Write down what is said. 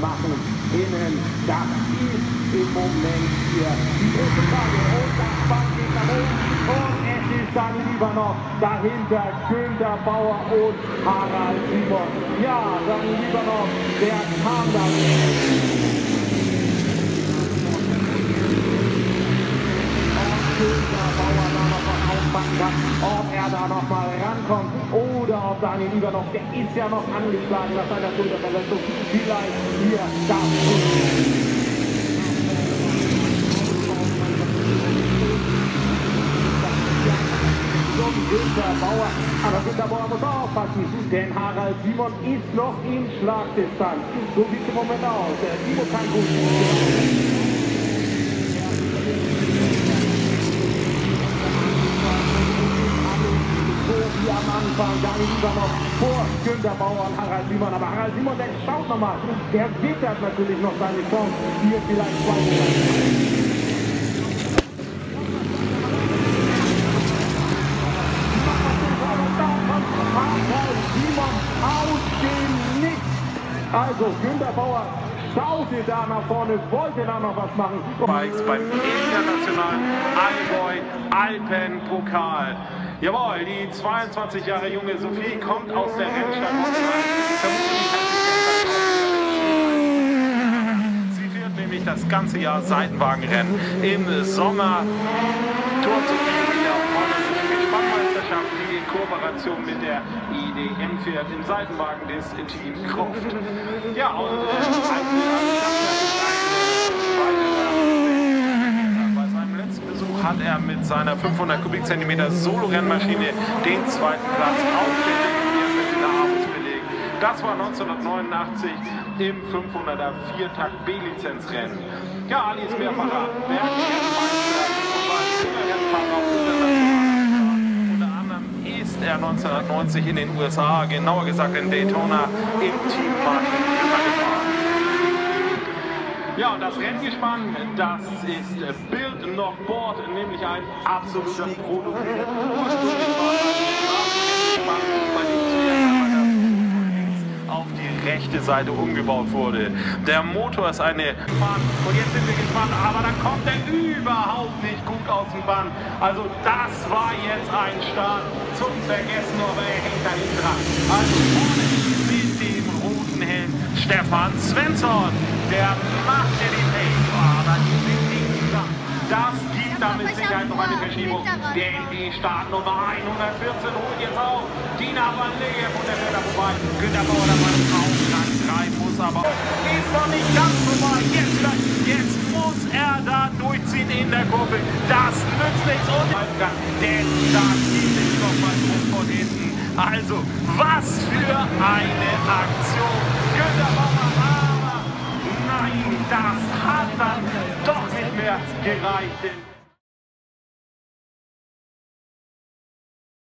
machen innen. Das ist im Moment hier die erste Frage. Und das Band geht nach oben. Und es ist dann lieber noch dahinter Günther Bauer und Harald Simon. Ja, dann lieber noch, der kam dann. Kann, ob er da noch mal rankommt oder ob Daniel Lieber noch, der ist ja noch angeschlagen nach seiner Schulterverletzung, vielleicht hier das Günther Bauer, aber Günther Bauer muss aufpassen, denn Harald Simon ist noch in Schlagdistanz. So sieht es im Moment aus. Der Simon kann gut. Am Anfang, Daniel Lieber noch vor Günther Bauer und Harald Simon, aber Harald Simon, der schaut nochmal, der wittert natürlich noch seine Chance, hier vielleicht Harald Simon aus dem Nichts, also Günther Bauer schaute da nach vorne, wollte da noch was machen. Bikes beim internationalen Allboy Alpenpokal. Jawohl, die 22 Jahre junge Sophie kommt aus der Rennstadt Rotterdam. Sie fährt nämlich das ganze Jahr Seitenwagenrennen. Im Sommer tourt Sophie wieder auf die Spannmeisterschaft, die in Kooperation mit der IDM fährt, im Seitenwagen des Team Croft. Ja, und hat er mit seiner 500 Kubikzentimeter Solo-Rennmaschine den zweiten Platz auf dem belegt. Das war 1989 im 500er Viertakt B-Lizenzrennen. Ja, Ali ist mehrfacher Weltmeister. Unter anderem ist er 1990 in den USA, genauer gesagt in Daytona, im Team Park. Ja, und das Renngespann, das ist Bild noch Board, nämlich ein absoluter Produkt. Auf die rechte Seite umgebaut wurde. Der Motor ist eine Bahn und jetzt sind wir gespannt, aber dann kommt er überhaupt nicht gut aus dem Bann. Also das war jetzt ein Start zum Vergessen, aber er hängt da nicht dran. Also mit dem roten Helm Stefan Svensson. Der macht ja den Pace, aber das gibt da mit Sicherheit noch eine Verschiebung, denn die Startnummer 114 holt jetzt auf. Tina Van Lee und der Fährt da vorbei. Günther Bauer dabei auf Rang 3, muss aber. Ist noch nicht ganz vorbei, jetzt muss er da durchziehen in der Kurve. Das nützt nichts und denn da zieht sich noch mal drum von hinten. Also, was für eine Aktion. Günther Bauer. Das hat dann doch nicht mehr gereicht.